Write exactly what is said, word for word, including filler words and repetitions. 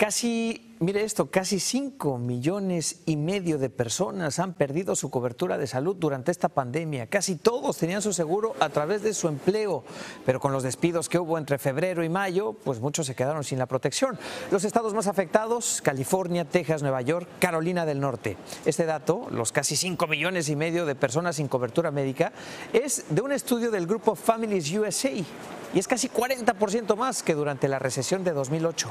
Casi, mire esto, casi cinco millones y medio de personas han perdido su cobertura de salud durante esta pandemia. Casi todos tenían su seguro a través de su empleo, pero con los despidos que hubo entre febrero y mayo, pues muchos se quedaron sin la protección. Los estados más afectados, California, Texas, Nueva York, Carolina del Norte. Este dato, los casi cinco millones y medio de personas sin cobertura médica, es de un estudio del grupo Families U S A y es casi cuarenta por ciento más que durante la recesión de dos mil ocho.